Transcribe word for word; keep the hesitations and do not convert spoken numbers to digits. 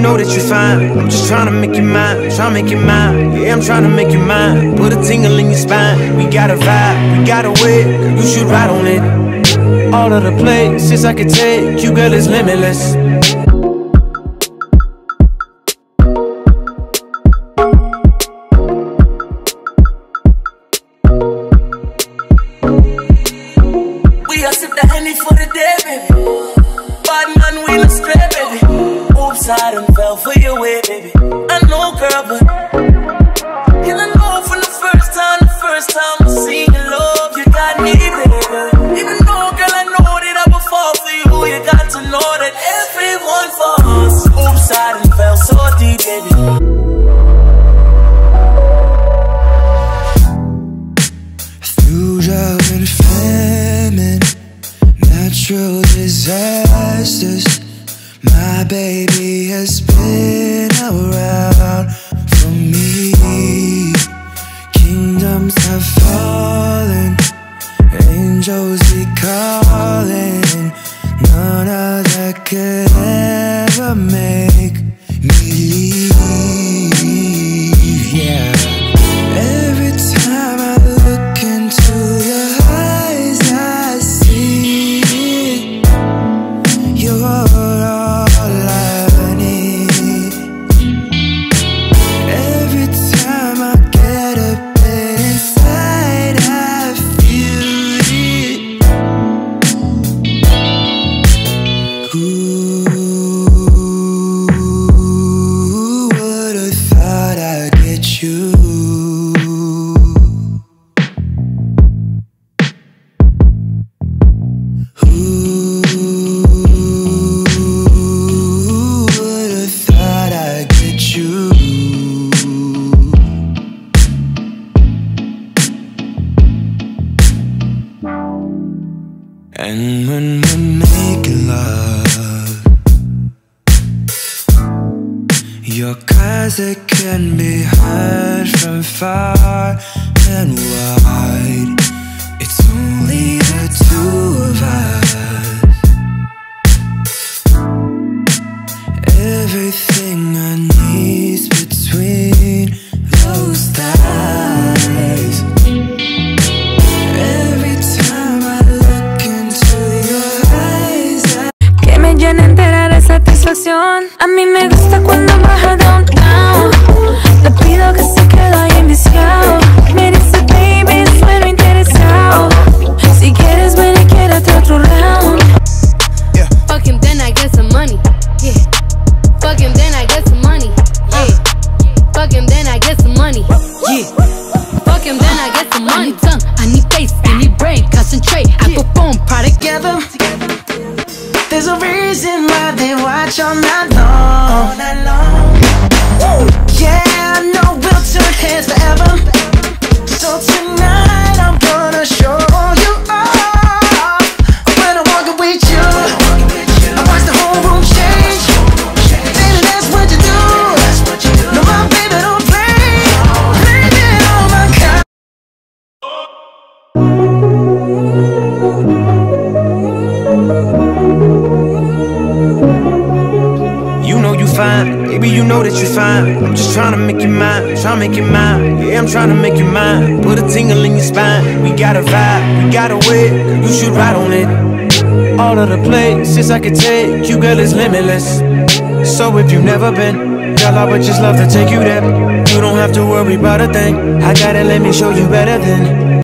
know that you're fine. I'm just trying to make you mine, trying to make you mine. Yeah, I'm trying to make you mine. Put a tingle in your spine. We got a vibe, we got a way. You should ride on it. All of the places I could take you, girl, is limitless. We are sip the honey for the day, baby. Bad man, we look straight, baby. Oops, I done fell for your way, baby. I know, girl, but you I know from the first time, the first time I seen your love, you got me, baby. Even though, girl, I know that I would fall for you, you got to know that everyone falls. Oops, I done fell so deep, baby. Natural disasters. My baby has been around for me. Kingdoms have fallen, angels be calling. None of that could ever make me leave. Yeah. Every time I look into your and when we make love, your closet can be heard from far and wide. It's only the two of us. Everything I need's between those thighs. A mí me gusta cuando baja downtown. Le pido que se quede ahí enviciado. Me dice baby, suena interesado. Si quieres ven y quédate otro round. Yeah. Fuck him then I get some money. Yeah. Fuck him then I get some money. Yeah. Fuck him then I get some money. Yeah. Fuck him then I get some money. I need tongue, I need face, I need brain. Concentrate, I perform, product together. There's a reason why they watch all night long, all night long. Woo. Yeah, I know we'll turn heads forever. So tonight I'm gonna show you all. When I'm walking with you, I watch the whole room change. Baby, that's what you do. No, my baby don't play. Play it on my couch. Baby, you know that you're fine. I'm just trying to make you mine, trying to make you mine. Yeah, I'm trying to make you mine. Put a tingle in your spine. We got a vibe, we got a way. You should ride on it. All of the places I could take you, girl, is limitless. So if you've never been, girl, I would just love to take you there. You don't have to worry about a thing. I got it, let me show you better than